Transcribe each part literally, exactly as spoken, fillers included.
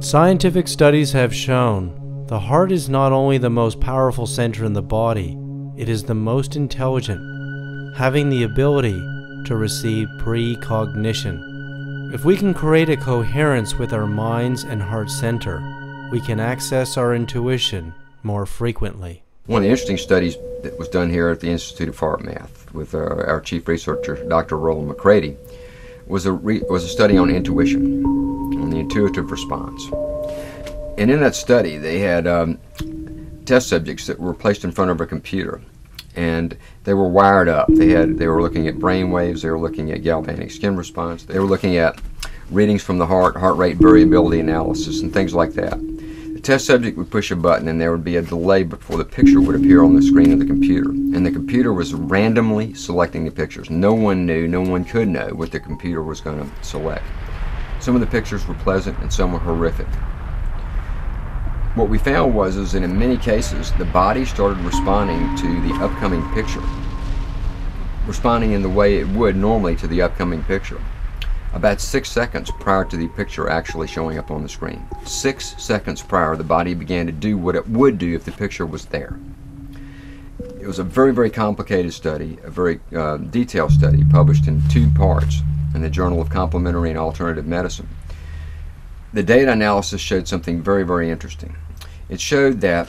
Scientific studies have shown the heart is not only the most powerful center in the body, it is the most intelligent, having the ability to receive precognition. If we can create a coherence with our minds and heart center, we can access our intuition more frequently. One of the interesting studies that was done here at the Institute of Heart Math with uh, our chief researcher, Doctor Roland McCrady, was a, re was a study on intuition. The intuitive response. And in that study they had um, test subjects that were placed in front of a computer, and they were wired up. They had they were looking at brain waves, they were looking at galvanic skin response, they were looking at readings from the heart, heart rate variability analysis and things like that. The test subject would push a button and there would be a delay before the picture would appear on the screen of the computer, and the computer was randomly selecting the pictures. No one knew, no one could know what the computer was going to select. Some of the pictures were pleasant and some were horrific. What we found was is that in many cases the body started responding to the upcoming picture, responding in the way it would normally to the upcoming picture, about six seconds prior to the picture actually showing up on the screen. Six seconds prior, the body began to do what it would do if the picture was there. It was a very, very complicated study, a very uh, detailed study published in two parts in the Journal of Complementary and Alternative Medicine. The data analysis showed something very, very interesting. It showed that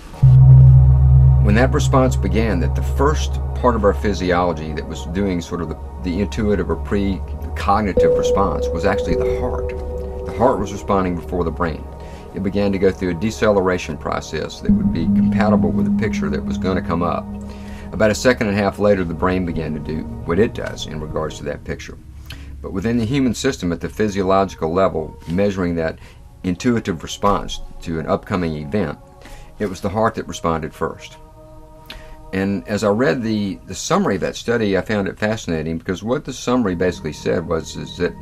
when that response began, that the first part of our physiology that was doing sort of the, the intuitive or pre-cognitive response was actually the heart. The heart was responding before the brain. It began to go through a deceleration process that would be compatible with the picture that was going to come up. About a second and a half later, the brain began to do what it does in regards to that picture. But within the human system at the physiological level, measuring that intuitive response to an upcoming event, it was the heart that responded first. And as I read the, the summary of that study, I found it fascinating, because what the summary basically said was is that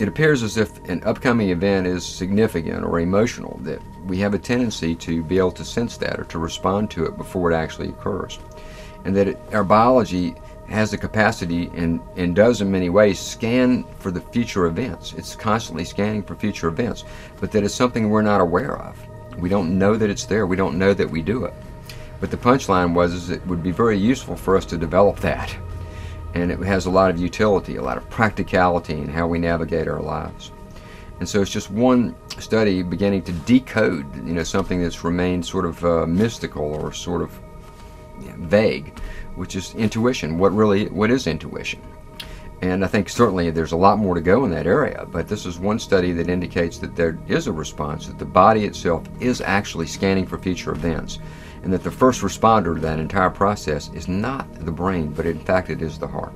it appears as if an upcoming event is significant or emotional, that we have a tendency to be able to sense that or to respond to it before it actually occurs. And that it, our biology has the capacity and, and does in many ways scan for the future events. It's constantly scanning for future events, but that is something we're not aware of. We don't know that it's there. We don't know that we do it. But the punchline was is it would be very useful for us to develop that. And it has a lot of utility, a lot of practicality in how we navigate our lives. And so it's just one study beginning to decode, you know, something that's remained sort of uh, mystical or sort of vague, which is intuition. What really, what is intuition? And I think certainly there's a lot more to go in that area, but this is one study that indicates that there is a response, that the body itself is actually scanning for future events, and that the first responder to that entire process is not the brain, but in fact it is the heart.